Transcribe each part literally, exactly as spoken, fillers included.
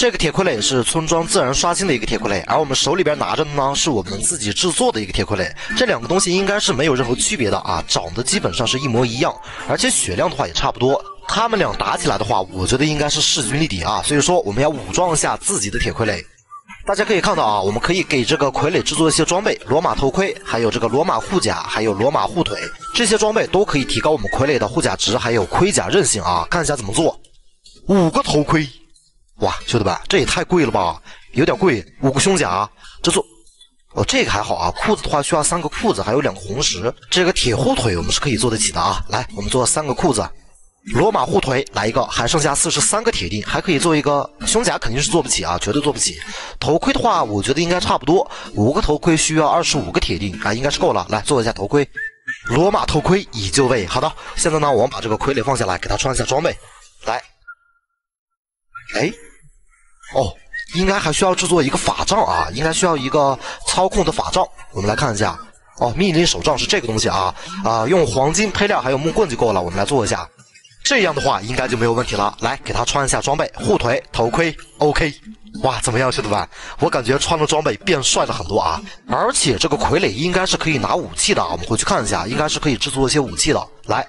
这个铁傀儡是村庄自然刷新的一个铁傀儡，而我们手里边拿着的呢是我们自己制作的一个铁傀儡。这两个东西应该是没有任何区别的啊，长得基本上是一模一样，而且血量的话也差不多。 他们俩打起来的话，我觉得应该是势均力敌啊，所以说我们要武装一下自己的铁傀儡。大家可以看到啊，我们可以给这个傀儡制作一些装备，罗马头盔，还有这个罗马护甲，还有罗马护腿，这些装备都可以提高我们傀儡的护甲值，还有盔甲韧性啊。看一下怎么做，五个头盔，哇，兄弟们，这也太贵了吧，有点贵。五个胸甲，这做。 哦，这个还好啊，裤子的话需要三个裤子，还有两个红石。这个铁护腿我们是可以做得起的啊，来，我们做三个裤子。 罗马护腿来一个，还剩下四十三个铁锭，还可以做一个胸甲，肯定是做不起啊，绝对做不起。头盔的话，我觉得应该差不多，五个头盔需要二十五个铁锭啊，应该是够了。来做一下头盔，罗马头盔已就位。好的，现在呢，我们把这个傀儡放下来，给他穿一下装备。来，哎，哦，应该还需要制作一个法杖啊，应该需要一个操控的法杖，我们来看一下。哦，命令手杖是这个东西啊，啊，用黄金配料还有木棍就够了，我们来做一下。 这样的话应该就没有问题了。来，给他穿一下装备，护腿、头盔 ，OK。哇，怎么样，兄弟们？我感觉穿了装备变帅了很多啊！而且这个傀儡应该是可以拿武器的，我们回去看一下，应该是可以制作一些武器的。来，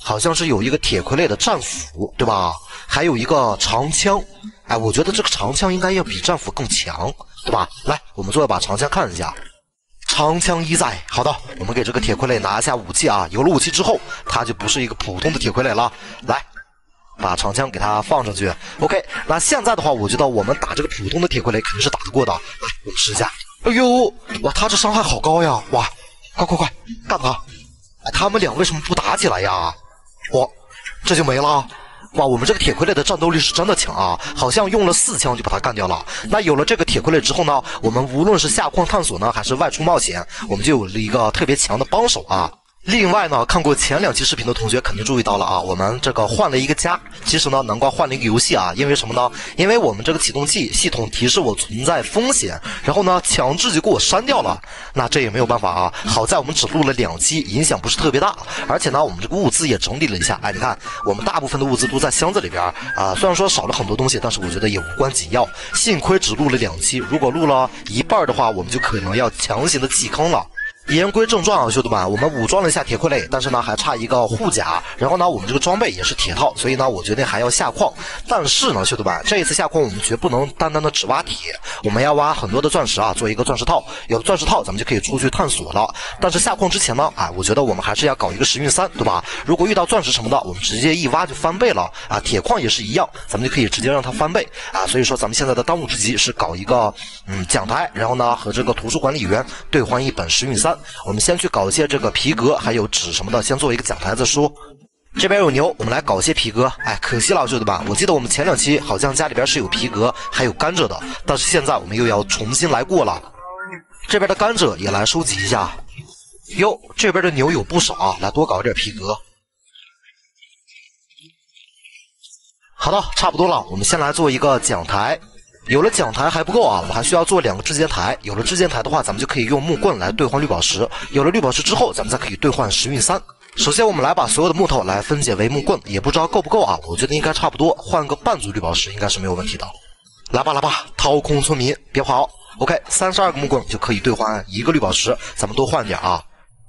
好像是有一个铁傀儡的战斧，对吧？还有一个长枪。哎，我觉得这个长枪应该要比战斧更强，对吧？来，我们做一把长枪看一下。 长枪一在，好的，我们给这个铁傀儡拿一下武器啊。有了武器之后，它就不是一个普通的铁傀儡了。来，把长枪给它放上去。OK， 那现在的话，我觉得我们打这个普通的铁傀儡肯定是打得过的。来，我们试一下。哎呦，哇，他这伤害好高呀！哇，快快快，干他！哎，他们俩为什么不打起来呀？哇，这就没了。 哇，我们这个铁傀儡的战斗力是真的强啊！好像用了四枪就把它干掉了。那有了这个铁傀儡之后呢，我们无论是下矿探索呢，还是外出冒险，我们就有了一个特别强的帮手啊。另外呢，看过前两期视频的同学肯定注意到了啊，我们这个换了一个家。其实呢，南瓜换了一个游戏啊，因为什么呢？因为我们这个启动器系统提示我存在风险，然后呢，强制就给我删掉了。那这也没有办法啊。好在我们只录了两期，影响不是特别大。而且呢，我们这个物资也整理了一下。哎，你看，我们大部分的物资都在箱子里边啊。虽然说少了很多东西，但是我觉得也无关紧要。幸亏只录了两期，如果录了一半的话，我们就可能要强行的弃坑了。 言归正传啊，兄弟们，我们武装了一下铁傀儡，但是呢还差一个护甲。然后呢，我们这个装备也是铁套，所以呢，我决定还要下矿。但是呢，兄弟们，这一次下矿我们绝不能单单的只挖铁，我们要挖很多的钻石啊，做一个钻石套。有了钻石套，咱们就可以出去探索了。但是下矿之前呢，哎，我觉得我们还是要搞一个时运三，对吧？如果遇到钻石什么的，我们直接一挖就翻倍了啊。铁矿也是一样，咱们就可以直接让它翻倍啊。所以说，咱们现在的当务之急是搞一个嗯讲台，然后呢和这个图书管理员兑换一本时运三。 我们先去搞一些这个皮革，还有纸什么的，先做一个讲台再说。这边有牛，我们来搞一些皮革。哎，可惜了，兄弟们，我记得我们前两期好像家里边是有皮革还有甘蔗的，但是现在我们又要重新来过了。这边的甘蔗也来收集一下。哟，这边的牛有不少啊，来多搞一点皮革。好的，差不多了，我们先来做一个讲台。 有了讲台还不够啊，我们还需要做两个制尖台。有了制尖台的话，咱们就可以用木棍来兑换绿宝石。有了绿宝石之后，咱们才可以兑换时运三。首先，我们来把所有的木头来分解为木棍，也不知道够不够啊，我觉得应该差不多，换个半组绿宝石应该是没有问题的。来吧，来吧，掏空村民，别跑。OK， 三十二个木棍就可以兑换一个绿宝石，咱们多换点啊。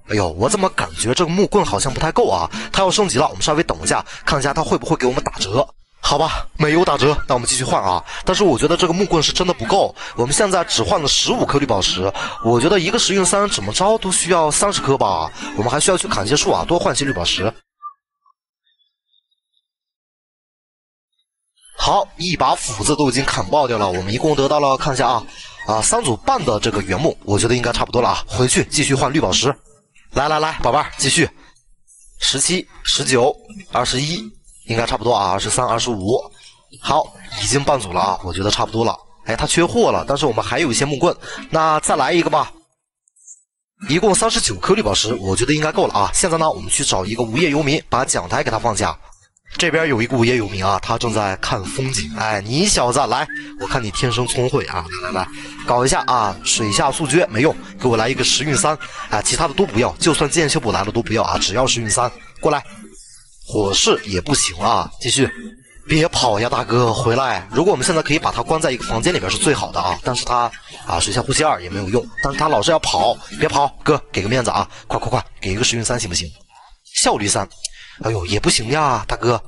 哎呦，我怎么感觉这个木棍好像不太够啊？它要升级了，我们稍微等一下，看一下它会不会给我们打折。 好吧，没有打折，那我们继续换啊。但是我觉得这个木棍是真的不够，我们现在只换了十五颗绿宝石，我觉得一个时运三怎么着都需要三十颗吧。我们还需要去砍些树啊，多换些绿宝石。好，一把斧子都已经砍爆掉了，我们一共得到了，看一下啊啊三组半的这个原木，我觉得应该差不多了啊。回去继续换绿宝石。来来来，宝贝儿，继续， 十七、十九、二十一。 应该差不多啊， 二十三、二十五，好，已经半组了啊，我觉得差不多了。哎，他缺货了，但是我们还有一些木棍，那再来一个吧。一共三十九颗绿宝石，我觉得应该够了啊。现在呢，我们去找一个无业游民，把讲台给他放下。这边有一个无业游民啊，他正在看风景。哎，你小子来，我看你天生聪慧啊，来来来，搞一下啊，水下速决没用，给我来一个时运三啊，其他的都不要，就算剑修补来了都不要啊，只要时运三，过来。 火势也不行啊，继续，别跑呀，大哥，回来！如果我们现在可以把他关在一个房间里边是最好的啊，但是他啊，水下呼吸二也没有用，但是他老是要跑，别跑，哥，给个面子啊，快快快，给一个时运三行不行？效率三，哎呦，也不行呀，大哥，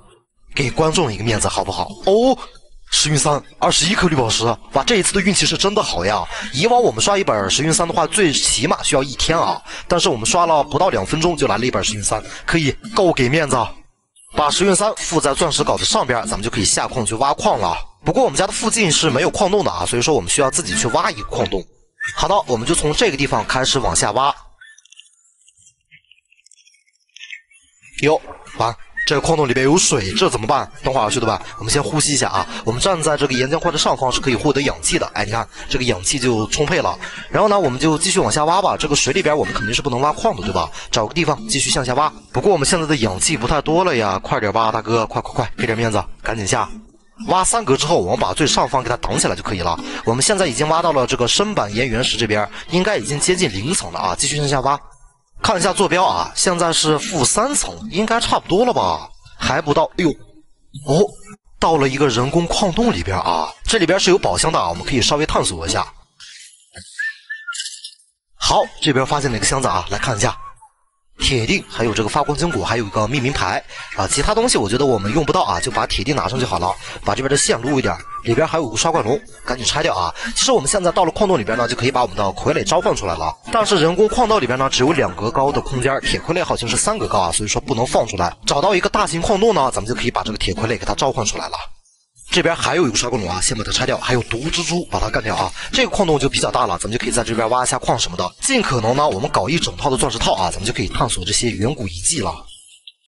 给观众一个面子好不好？哦。时运三，二十一颗绿宝石，哇！这一次的运气是真的好呀。以往我们刷一本时运三的话，最起码需要一天啊，但是我们刷了不到两分钟就来了一本时运三，可以够给面子，把时运三附在钻石镐的上边，咱们就可以下矿去挖矿了。不过我们家的附近是没有矿洞的啊，所以说我们需要自己去挖一个矿洞。好的，我们就从这个地方开始往下挖。哟，完。这个矿洞里边有水，这怎么办？等会儿兄弟们，我们先呼吸一下啊。我们站在这个岩浆块的上方是可以获得氧气的，哎，你看这个氧气就充沛了。然后呢，我们就继续往下挖吧。这个水里边我们肯定是不能挖矿的，对吧？找个地方继续向下挖。不过我们现在的氧气不太多了呀，快点吧，大哥，快快快，给点面子，赶紧下。挖三格之后，我们把最上方给它挡起来就可以了。我们现在已经挖到了这个深板岩原石这边，应该已经接近零层了啊，继续向下挖。看一下坐标啊，现在是负三层，应该差不多了吧？还不到，哎呦，哦，到了一个人工矿洞里边啊，这里边是有宝箱的啊，我们可以稍微探索一下。好，这边发现了一个箱子啊，来看一下，铁锭，还有这个发光坚果，还有一个命名牌啊，其他东西我觉得我们用不到啊，就把铁锭拿上就好了。把这边的线撸一点，里边还有个刷怪龙，赶紧拆掉啊！其实我们现在到了矿洞里边呢，就可以把我们的傀儡召唤出来了。但是人工矿道里边呢，只有两格高的空间，铁傀儡好像是三格高啊，所以说不能放出来。找到一个大型矿洞呢，咱们就可以把这个铁傀儡给它召唤出来了。这边还有一个刷怪龙啊，先把它拆掉，还有毒蜘蛛，把它干掉啊！这个矿洞就比较大了，咱们就可以在这边挖一下矿什么的。尽可能呢，我们搞一整套的钻石套啊，咱们就可以探索这些远古遗迹了。